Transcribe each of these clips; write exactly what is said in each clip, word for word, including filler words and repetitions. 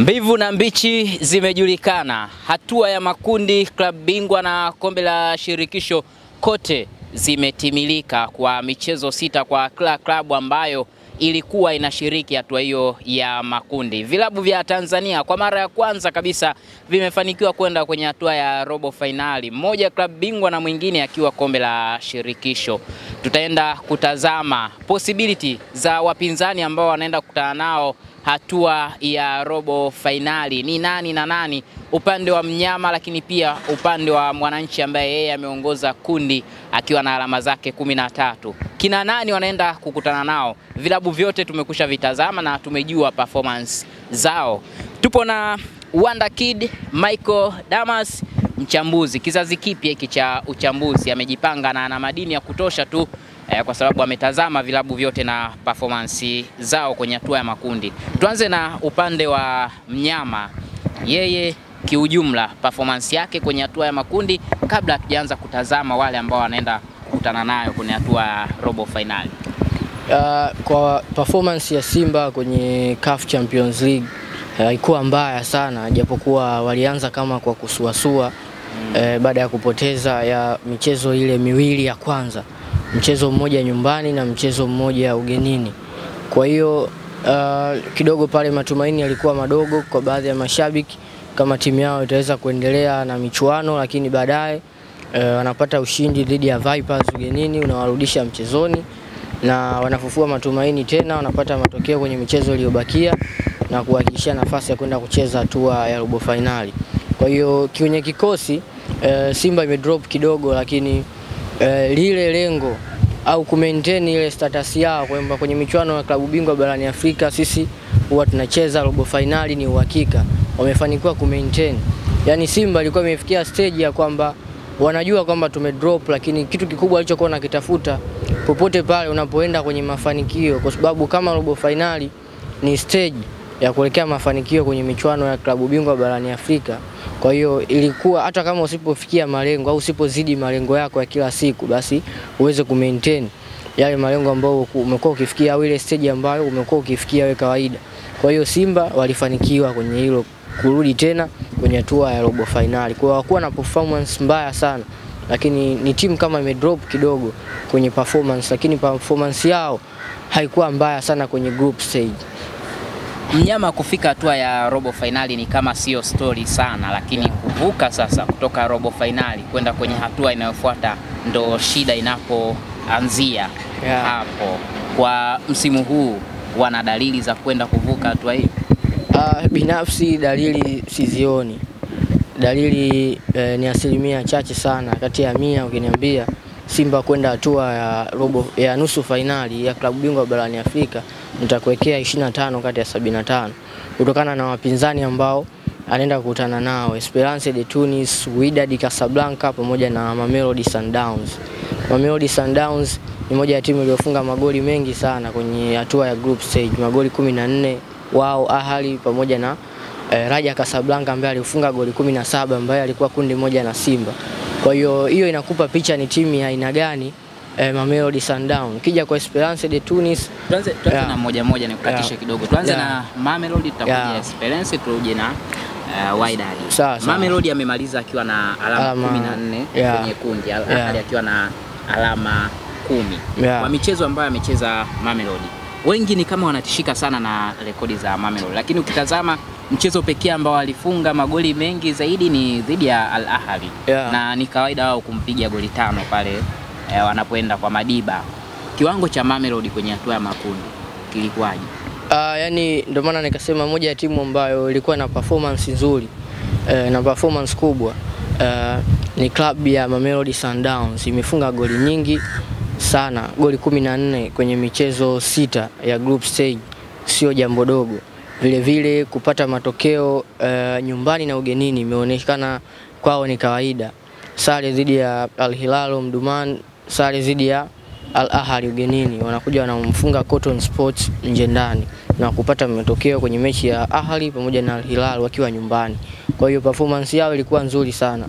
Mbivu na mbichi zimejulikana. Hatua ya makundi, klabu bingwa na kombe la shirikisho kote zimetimilika kwa michezo sita kwa kila klabu ambayo ilikuwa inashiriki hatua hiyo ya makundi. Vilabu vya Tanzania kwa mara ya kwanza kabisa vimefanikiwa kwenda kwenye hatua ya robo finali, mmoja klabu bingwa na mwingine akiwa kombe la shirikisho. Tutaenda kutazama possibility za wapinzani ambao wanaenda kukutana nao hatua ya robo finali, ni nani na nani upande wa mnyama, lakini pia upande wa Mwananchi ambaye yeye ameongoza kundi akiwa na alama zake kumi na tatu. Kina nani wanaenda kukutana nao? Vilabu vyote tumekusha vitazama na tumejua performance zao. Tupo na Wonder Kid Michael Damas, mchambuzi kizazi kipya hiki cha uchambuzi, amejipanga na ana madini ya kutosha tu eh, kwa sababu ametazama vilabu vyote na performance zao kwenye hatua ya makundi. Tuanze na upande wa mnyama, yeye kiujumla performance yake kwenye hatua ya makundi kabla hatujaanza kutazama wale ambao wanaenda kukutana nayo kwenye hatua ya robo finali. Uh, kwa performance ya Simba kwenye C A F Champions League haikuwa uh, mbaya sana, japokuwa walianza kama kwa kusuasua mm. eh, baada ya kupoteza ya michezo ile miwili ya kwanza, mchezo mmoja nyumbani na mchezo mmoja ugenini. Kwa hiyo uh, kidogo pale matumaini yalikuwa madogo kwa baadhi ya mashabiki kama timu yao itaweza kuendelea na michuano, lakini baadaye uh, wanapata ushindi dhidi ya Vipers ugenini unawarudisha mchezoni na wanafufua matumaini tena, wanapata matokeo kwenye michezo iliyobakia na kuhakikisha nafasi ya kwenda kucheza hatua ya robo finali. Kwa hiyo kwenye kikosi uh, Simba imedrop kidogo, lakini Uh, lile lengo au kumaintain ile status yao kwamba kwenye michuano ya klabu bingwa barani Afrika sisi huwa tunacheza robo finali ni uhakika, wamefanikiwa kumaintain. Yani Simba ilikuwa imefikia stage ya kwamba wanajua kwamba tumedrop, lakini kitu kikubwa walichokuwa nakitafuta popote pale unapoenda kwenye mafanikio, kwa sababu kama robo finali ni stage ya kuelekea mafanikio kwenye michuano ya klabu bingwa barani Afrika. Kwa hiyo ilikuwa hata kama usipofikia malengo au usipozidi malengo yako ya kila siku, basi uweze kumaintain yale malengo ambayo umekuwa ukifikia au ile stage ambayo umekuwa ukifikia wewe kawaida. Kwa hiyo Simba walifanikiwa kwenye hilo, kurudi tena kwenye hatua ya robo finali. Kwa hiyo hakuwa na performance mbaya sana, lakini ni timu kama imedrop kidogo kwenye performance, lakini performance yao haikuwa mbaya sana kwenye group stage. Mnyama kufika hatua ya robo finali ni kama sio story sana, lakini kuvuka sasa kutoka robo finali kwenda kwenye hatua inayofuata ndo shida inapoanzia. Yeah. Hapo kwa msimu huu wana dalili za kwenda kuvuka hatua hii? Uh, binafsi dalili sizioni. Dalili eh, ni asilimia chache sana kati ya mia, ukiniambia Simba kwenda hatua ya robo ya nusu finali ya klabu bingwa barani Afrika, nitakuwekea ishirini na tano kati ya sabini na tano kutokana na wapinzani ambao anaenda kukutana nao: Esperance de Tunis, Wydad Casablanca pamoja na Mamelodi Sundowns. Mamelodi Sundowns ni moja ya timu iliyofunga magoli mengi sana kwenye hatua ya group stage, magoli kumi na nne. Wao Al Ahly pamoja na eh, Raja Casablanca ambaye alifunga goli kumi na saba, ambaye alikuwa kundi moja na Simba. Kwa hiyo hiyo inakupa picha ni timu ya aina gani eh, Mamelodi Sundowns. Kija kwa Esperance de Tunis, tuanze yeah. na moja moja ni kukatisha yeah. kidogo. Tuanze yeah. na Mamelodi, tutakuja yeah. Esperance, turuje na uh, Wydad. Mamelodi amemaliza akiwa na alama, alama kumi na nne yeah. kwenye kundi, Al Ahly akiwa na alama kumi. Yeah. Kwa michezo ambayo amecheza Mamelodi, wengi ni kama wanatishika sana na rekodi za Mamelodi, lakini ukitazama mchezo pekee ambao alifunga magoli mengi zaidi ni dhidi ya Al Ahly yeah. na ni kawaida wao kumpiga goli tano pale eh, wanapoenda kwa Madiba. Kiwango cha Mamelodi kwenye hatua ya makundi kilikuwaje? Ah uh, yani ndio maana nikasema moja ya timu ambayo ilikuwa na performance nzuri eh, na performance kubwa eh, ni klabu ya Mamelodi Sundowns. Imefunga goli nyingi sana, goli kumi na nne kwenye michezo sita ya group stage, sio jambo dogo. Vile vile kupata matokeo uh, nyumbani na ugenini imeonekana kwao ni kawaida. Sare dhidi ya Al Hilal Mduman, sare dhidi ya Al Ahly ugenini, wanakuja wanamfunga Cotton Sports nje ndani na kupata matokeo kwenye mechi ya Al Ahly pamoja na Al Hilal wakiwa nyumbani. Kwa hiyo performance yao ilikuwa nzuri sana,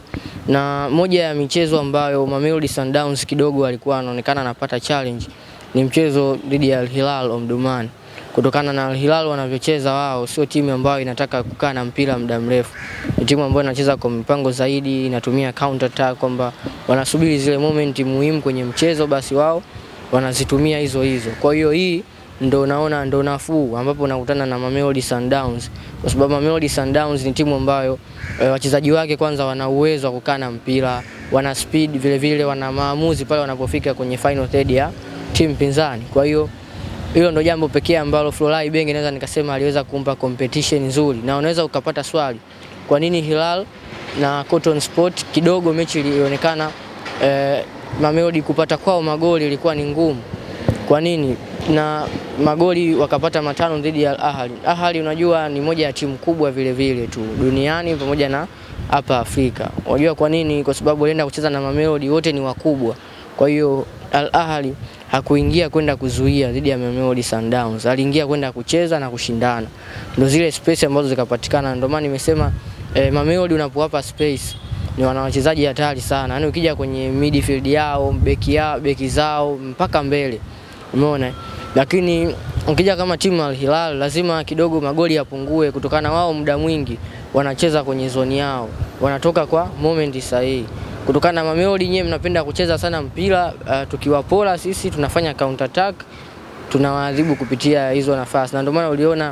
na moja ya michezo ambayo Mamelodi Sundowns kidogo alikuwa anaonekana anapata challenge ni mchezo dhidi ya Al Hilal Omdurman. kutokana na Al Hilal wanavyocheza wao. Sio timu ambayo inataka kukaa na mpira muda mrefu, ni timu ambayo inacheza kwa mpango zaidi, inatumia counter attack, kwamba wanasubiri zile moment muhimu kwenye mchezo, basi wao wanazitumia hizo hizo. Kwa hiyo hii ndo naona ndo nafuu ambapo nakutana na Mamelodi Sundowns, kwa sababu Mamelodi Sundowns ni timu ambayo e, wachezaji wake kwanza wana uwezo wa kukaa na mpira, wana speed, vile vile wana maamuzi pale wanapofika kwenye final third ya timu pinzani. Kwa hiyo hilo ndo jambo pekee ambalo Florent Ibenge naweza nikasema aliweza kumpa competition nzuri, na unaweza ukapata swali kwa nini Hilal na Cotton Sport kidogo mechi ilionekana e, Mamelodi kupata kwao magoli ilikuwa ni ngumu. Kwa nini? Na magoli wakapata matano dhidi ya Al Ahly. Al Ahly unajua ni moja ya timu kubwa vile vile tu duniani pamoja na hapa Afrika. Unajua kwa nini? Kwa sababu walienda kucheza na Mamelodi, wote ni wakubwa. Kwa hiyo Al Ahly hakuingia kwenda kuzuia dhidi ya Mamelodi Sundowns. Aliingia kwenda kucheza na kushindana. Ndio zile space ambazo zikapatikana. Ndio maana nimesema eh, Mamelodi unapowapa space ni wana wachezaji hatari sana. Yaani ukija kwenye midfield yao, beki yao, beki zao mpaka mbele. Umeona? Lakini ukija kama timu Al Hilal lazima kidogo magoli yapungue, kutokana wao muda mwingi wanacheza kwenye zoni yao, wanatoka kwa momenti sahihi. Kutokana na Mamelodi nyewe mnapenda kucheza sana mpira, uh, tukiwapola sisi tunafanya counter attack, tunawaadhibu kupitia hizo nafasi. Na ndio maana uliona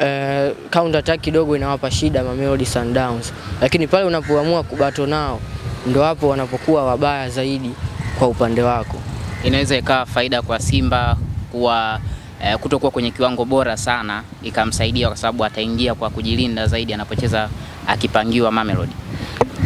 uh, counter attack kidogo inawapa shida Mamelodi Sundowns. Lakini pale unapoamua kubato nao ndio hapo wanapokuwa wabaya zaidi kwa upande wako. Inaweza ikawa faida kwa Simba kuwa eh, kutokuwa kwenye kiwango bora sana ikamsaidia, kwa sababu ataingia kwa kujilinda zaidi anapocheza akipangiwa Mamelodi.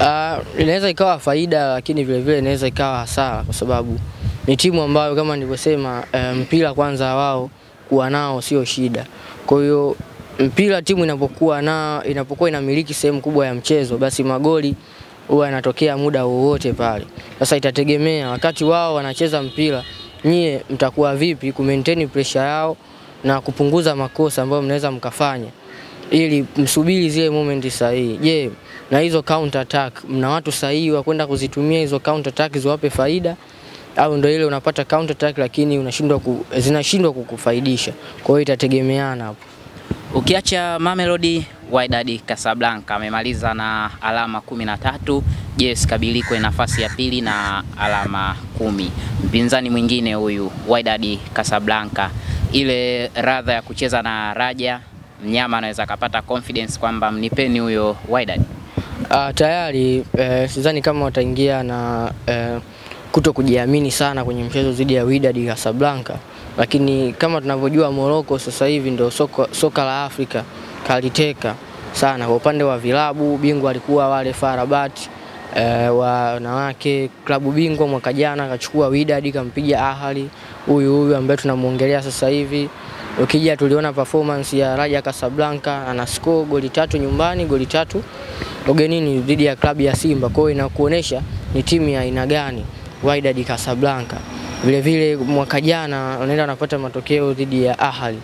Uh, inaweza ikawa faida, lakini vile vile inaweza ikawa hasara, kwa sababu ni timu ambayo kama nilivyosema mpira um, kwanza wao kuwa nao sio shida. Kwa hiyo mpira timu inapokuwa na inapokuwa inamiliki sehemu kubwa ya mchezo, basi magoli huwa yanatokea muda wowote pale. Sasa itategemea wakati wao wanacheza mpira nyie mtakuwa vipi kumaintain pressure yao na kupunguza makosa ambayo mnaweza mkafanya ili msubiri zile momenti sahihi. Je, yeah, na hizo counter attack mna watu sahihi wa kwenda kuzitumia hizo counter attack ziwape faida, au ndio ile unapata counter attack lakini unashindwa ku, zinashindwa kukufaidisha? Kwa hiyo itategemeana hapo. Ukiacha Mamelodi, Wydad Casablanca amemaliza na alama kumi na tatu. Yes, kabiliko na nafasi ya pili na alama kumi. Mpinzani mwingine huyu Wydad Casablanca, ile radha ya kucheza na Raja, mnyama anaweza kapata confidence kwamba mnipeni huyo Wydad. Uh, tayari eh, sidhani kama wataingia na eh, kuto kujiamini sana kwenye mchezo dhidi ya Wydad Casablanca. Lakini kama tunavyojua Morocco sasa hivi ndio soka, soka la Afrika kaliteka sana kwa upande wa vilabu. Bingwa alikuwa wale Farabat e, wanawake, klabu bingwa mwaka jana akachukua Wydad, kampiga Ahali huyu huyu ambaye tunamuongelea sasa hivi. Ukija tuliona performance ya Raja Casablanca, ana score goli tatu nyumbani, goli tatu ugenini dhidi ya klabu ya Simba. Kwa hiyo inakuonesha ni timu ya aina gani Wydad Casablanca. Vile vile mwaka jana anaenda anapata matokeo dhidi ya Ahali,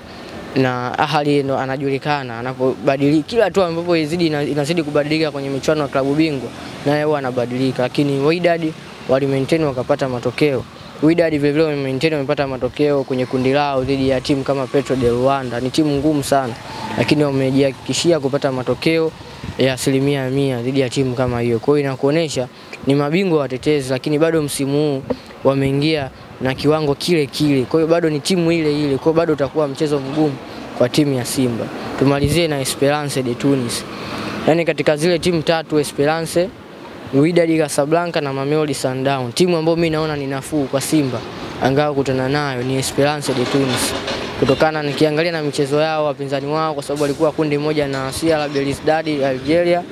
na Ahali ndo anajulikana anapobadilika, kila tu ambapo izidi inazidi kubadilika kwenye michuano ya klabu bingwa naye huwa anabadilika. Lakini Wydad wali maintain wakapata matokeo. Wydad vile vile maintain wamepata matokeo kwenye kundi lao dhidi ya timu kama Petro de Rwanda. Ni timu ngumu sana, lakini wamejihakikishia kupata matokeo ya asilimia mia dhidi ya timu kama hiyo. Kwa hiyo inakuonesha ni mabingwa watetezi, lakini bado msimu huu wameingia na kiwango kile kile. Kwa hiyo bado ni timu ile ile, kwa bado utakuwa mchezo mgumu kwa timu ya Simba. Tumalizie na Esperance de Tunis. Yaani katika zile timu tatu, Esperance, Wydad Casablanca na Mamelodi Sundowns, timu ambayo mimi naona ni nafuu kwa Simba angalau kutana nayo ni Esperance de Tunis, kutokana nikiangalia na michezo yao, wapinzani wao, kwa sababu walikuwa kundi moja na Sierra Bleizdad ya Algeria,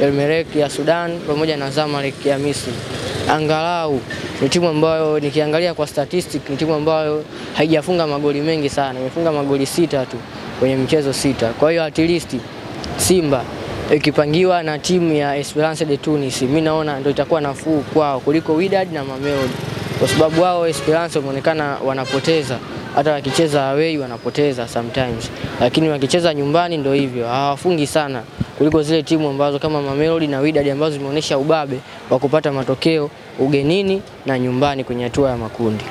Zamalek ya Sudan pamoja na Zamalek ya Misri. Angalau ni timu ambayo nikiangalia kwa statistic ni timu ambayo haijafunga magoli mengi sana, imefunga magoli sita tu kwenye michezo sita. Kwa hiyo at least Simba ikipangiwa na timu ya Esperance de Tunis, mimi naona ndio itakuwa nafuu kwao kuliko Wydad na Mamelodi, kwa sababu wao Esperance wameonekana wanapoteza, hata wakicheza away wanapoteza sometimes, lakini wakicheza nyumbani ndio hivyo hawafungi sana kuliko zile timu ambazo kama Mamelodi na Wydad ambazo zimeonyesha ubabe wa kupata matokeo ugenini na nyumbani kwenye hatua ya makundi.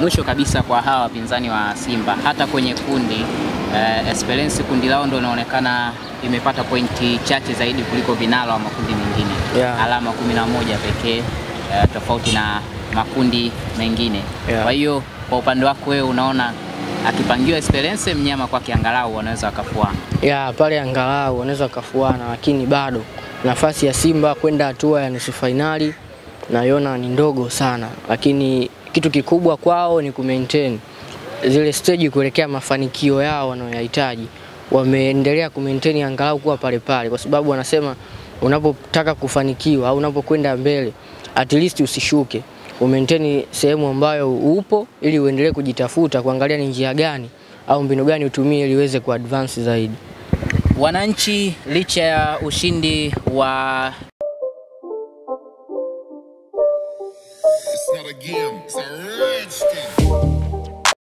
Mwisho kabisa kwa hawa wapinzani wa Simba, hata kwenye kundi uh, Esperance kundi lao ndio inaonekana imepata pointi chache zaidi kuliko vinalo wa makundi mengine, yeah. Alama kumi na moja pekee uh, tofauti na makundi mengine, yeah. Kwa hiyo kwa upande wako wewe unaona akipangiwa Esperance mnyama kwa kiangalau wanaweza wakafuana? Yeah, pale angalau wanaweza wakafuana, lakini bado nafasi ya Simba kwenda hatua ya nusu finali naiona ni ndogo sana, lakini kitu kikubwa kwao ni kumaintain zile stage kuelekea mafanikio yao wanayohitaji. Wameendelea kumaintain angalau kuwa pale pale, kwa sababu wanasema unapotaka kufanikiwa au unapokwenda mbele at least usishuke, umaintain sehemu ambayo upo ili uendelee kujitafuta, kuangalia ni njia gani au mbinu gani utumie ili uweze ku advance zaidi. Wananchi licha ya ushindi wa It's not a game, it's a rich game.